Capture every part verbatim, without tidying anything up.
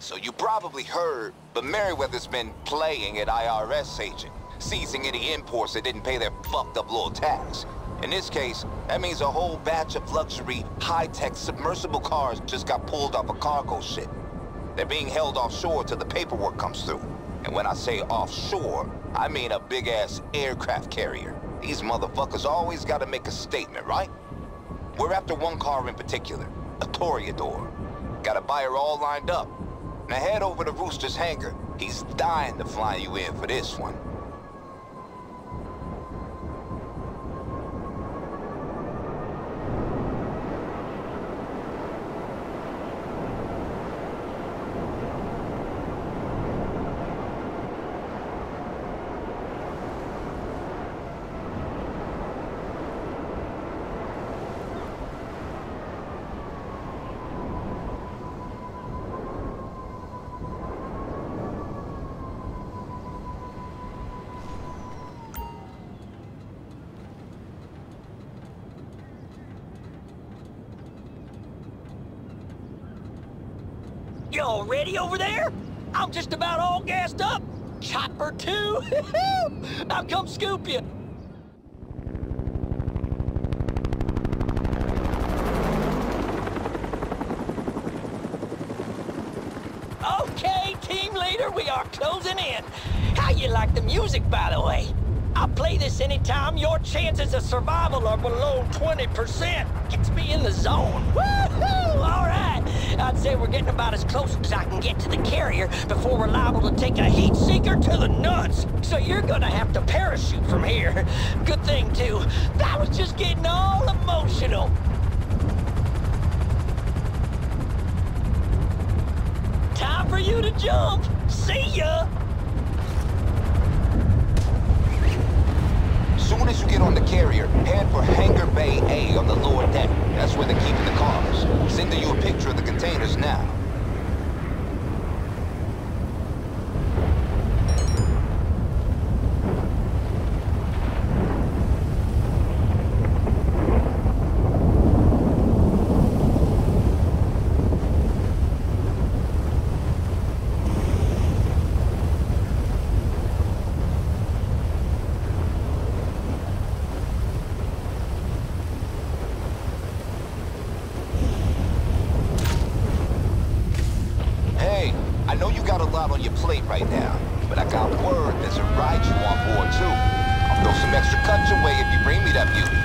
So you probably heard, but Merryweather's been playing at I R S agent, seizing any imports that didn't pay their fucked up little tax. In this case, that means a whole batch of luxury, high-tech submersible cars just got pulled off a cargo ship. They're being held offshore till the paperwork comes through. And when I say offshore, I mean a big-ass aircraft carrier. These motherfuckers always gotta make a statement, right? We're after one car in particular, a Toreador. Got a buyer all lined up. Now head over to Rooster's hangar. He's dying to fly you in for this one. You already over there? I'm just about all gassed up. Chopper two. I'll come scoop you. Okay, team leader, we are closing in. How you like the music, by the way? I'll play this anytime your chances of survival are below twenty percent. Gets me in the zone. Woohoo! All right. I'd say we're getting about as close as I can get to the carrier before we're liable to take a heat seeker to the nuts. So you're gonna have to parachute from here. Good thing, too. I was just getting all emotional. Time for you to jump. See ya! Soon as you get on the carrier, head for Hangar Bay A on the lower deck. That's where they're keeping the cars. Sending you a picture of the containers now. On your plate right now, but I got word there's a ride you on board too. I'll throw some extra cuts away if you bring me that beauty.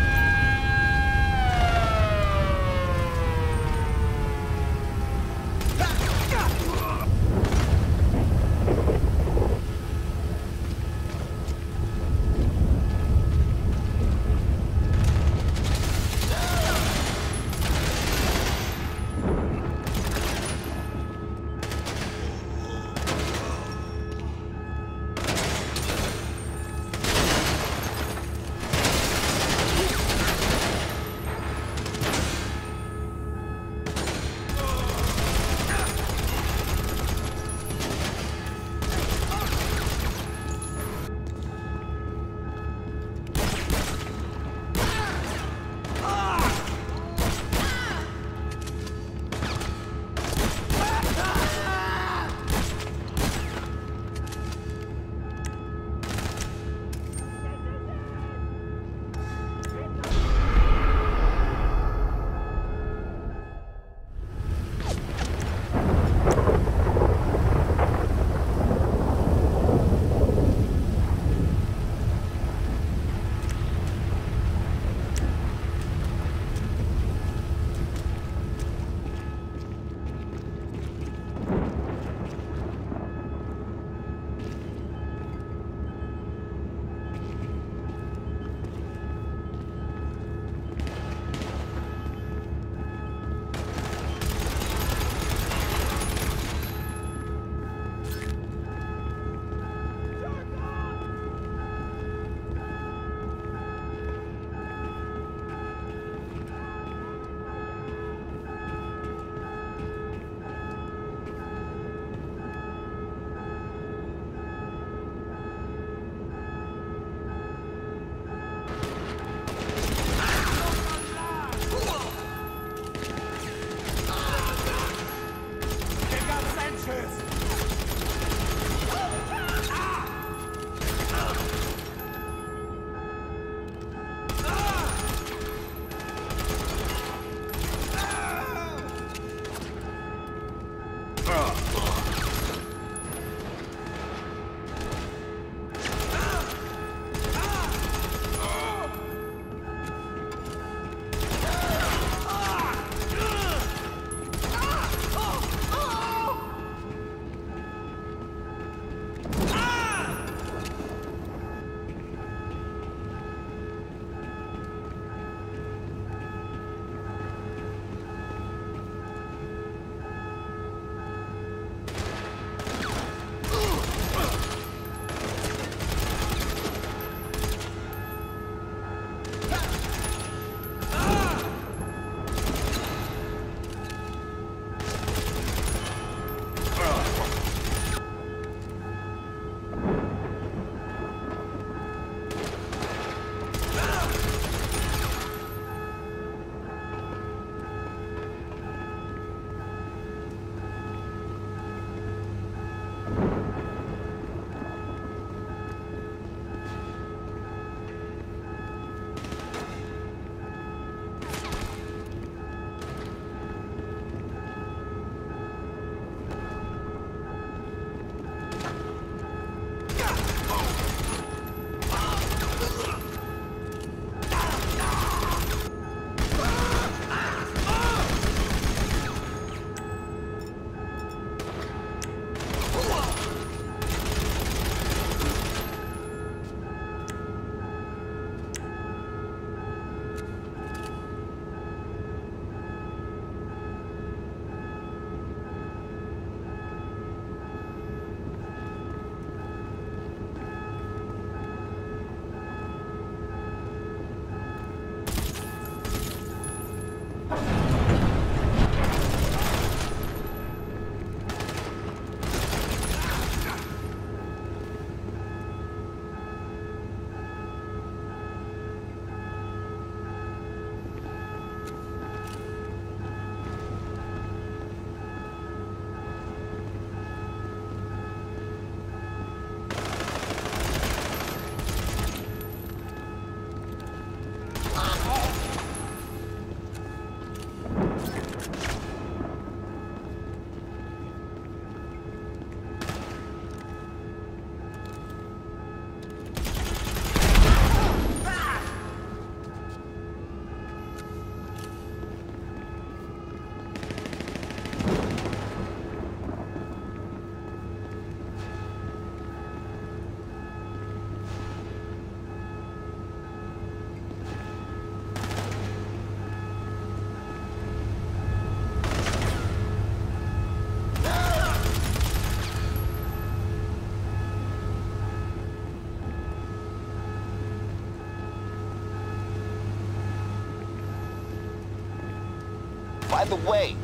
By the way,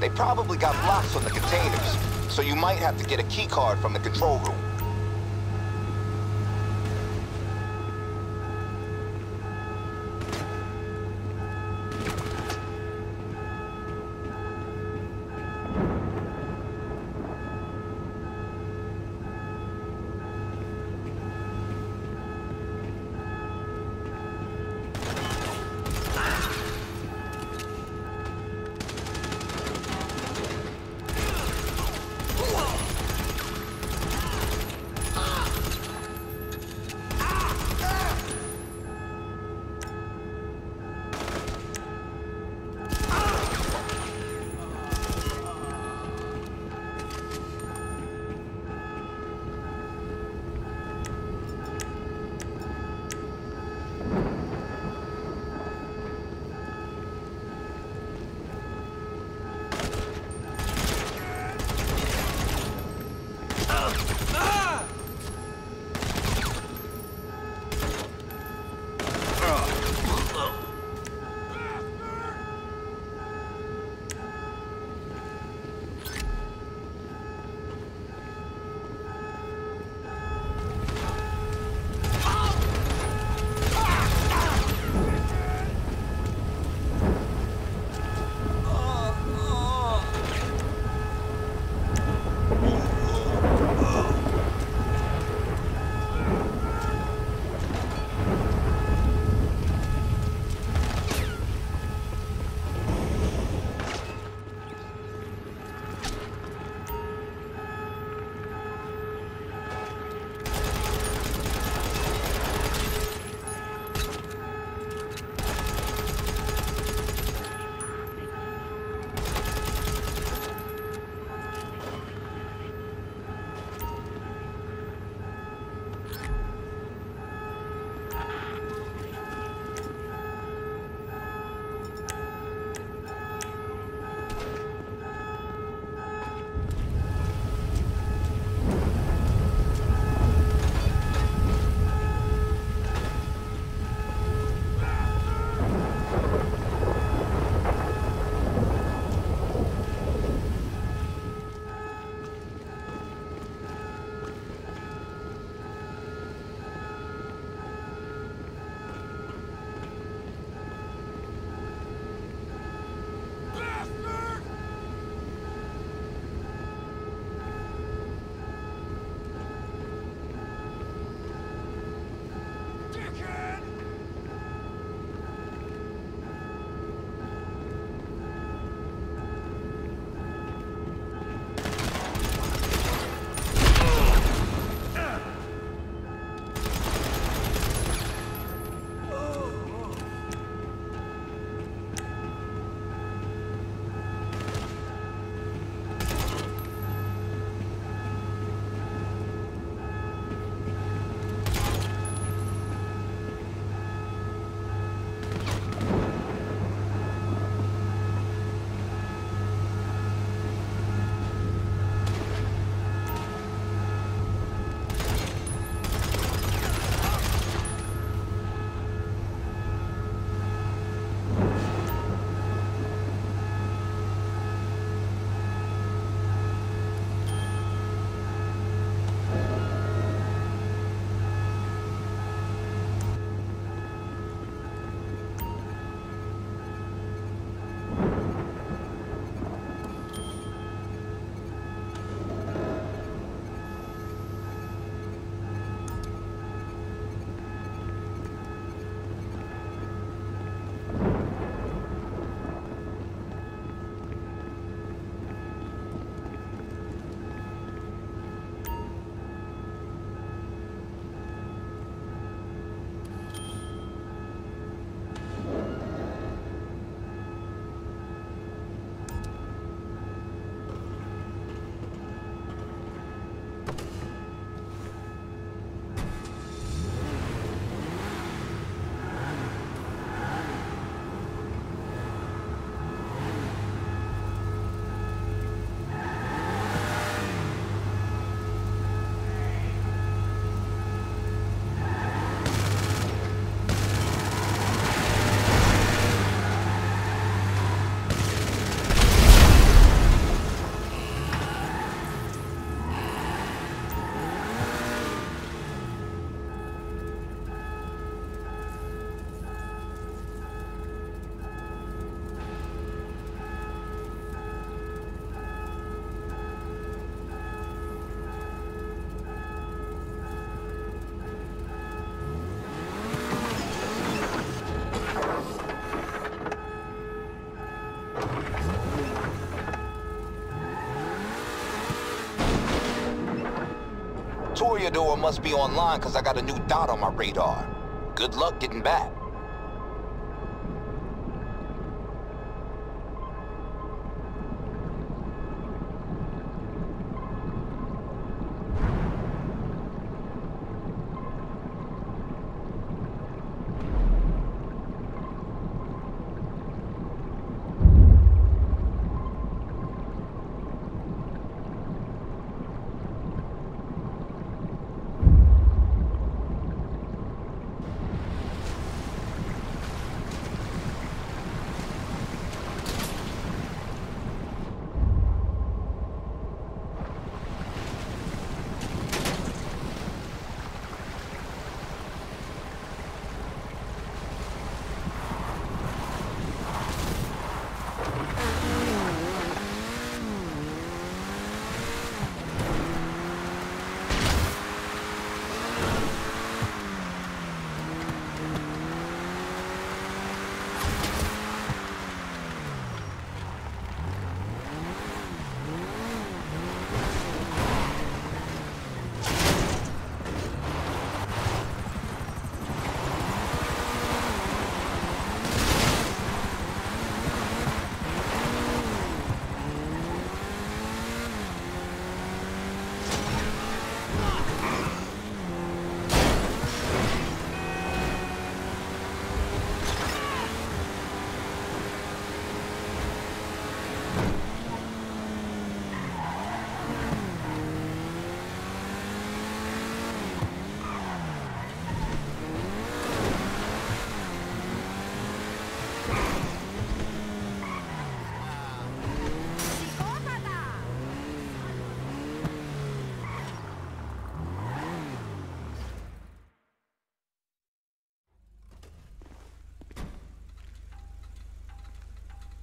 they probably got locks on the containers, so you might have to get a key card from the control room. Toreador must be online because I got a new dot on my radar. Good luck getting back.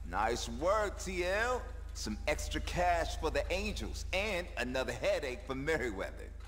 Nice work, T L. Some extra cash for the Angels and another headache for Merryweather.